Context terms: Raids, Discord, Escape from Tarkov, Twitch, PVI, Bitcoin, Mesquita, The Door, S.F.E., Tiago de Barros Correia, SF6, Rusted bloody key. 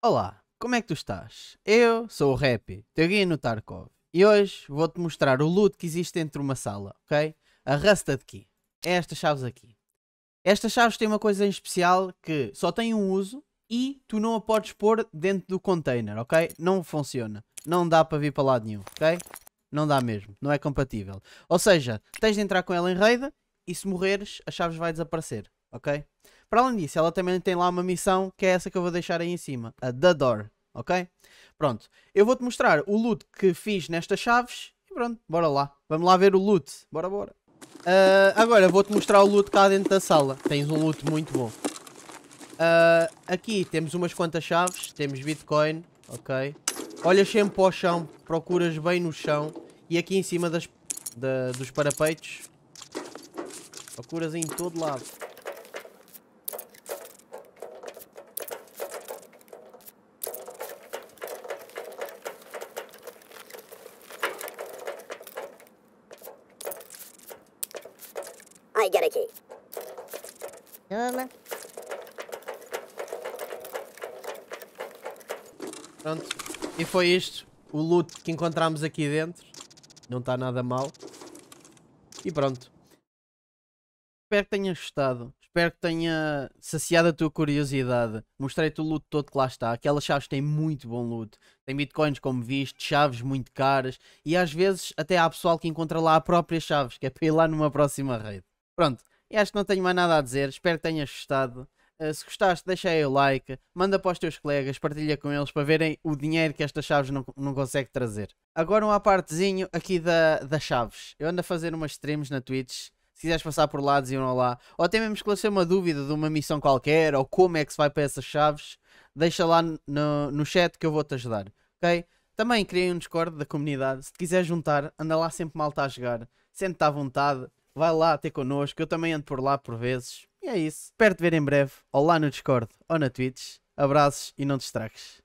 Olá, como é que tu estás? Eu sou o Rap, estou aqui no Tarkov e hoje vou-te mostrar o loot que existe dentro de uma sala, ok? A Rusted Key. É estas chaves aqui. Estas chaves têm uma coisa em especial que só tem um uso e tu não a podes pôr dentro do container, ok? Não funciona. Não dá para vir para lado nenhum, ok? Não dá mesmo, não é compatível. Ou seja, tens de entrar com ela em raid e se morreres, as chaves vai desaparecer, ok? Para além disso, ela também tem lá uma missão, que é essa que eu vou deixar aí em cima, a The Door, ok? Pronto, eu vou-te mostrar o loot que fiz nestas chaves, e pronto, bora lá. Vamos lá ver o loot, bora. Agora vou-te mostrar o loot cá dentro da sala, tens um loot muito bom. Aqui temos umas quantas chaves, temos Bitcoin, ok? Olhas sempre para o chão, procuras bem no chão, e aqui em cima dos parapeitos, procuras em todo lado. Ai, get aqui. Toma. Pronto. E foi isto. O loot que encontramos aqui dentro. Não está nada mal. E pronto. Espero que tenhas gostado. Espero que tenha saciado a tua curiosidade. Mostrei-te o loot todo que lá está. Aquelas chaves têm muito bom loot. Tem bitcoins, como viste, chaves muito caras. E às vezes até há pessoal que encontra lá as próprias chaves, que é para ir lá numa próxima raid. Pronto, e acho que não tenho mais nada a dizer, espero que tenhas gostado. Se gostaste, deixa aí o like, manda para os teus colegas, partilha com eles para verem o dinheiro que estas chaves não conseguem trazer. Agora uma partezinho aqui das chaves. Eu ando a fazer umas streams na Twitch, se quiseres passar por lá, diziam lá. Ou até mesmo esclarecer uma dúvida de uma missão qualquer, ou como é que se vai para essas chaves, deixa lá no chat que eu vou-te ajudar, ok? Também criei um Discord da comunidade, se te quiseres juntar, anda lá sempre malta a jogar, sente-te à vontade. Vai lá ter connosco, eu também ando por lá por vezes. E é isso. Espero te ver em breve, ou lá no Discord, ou na Twitch. Abraços e não te estragues.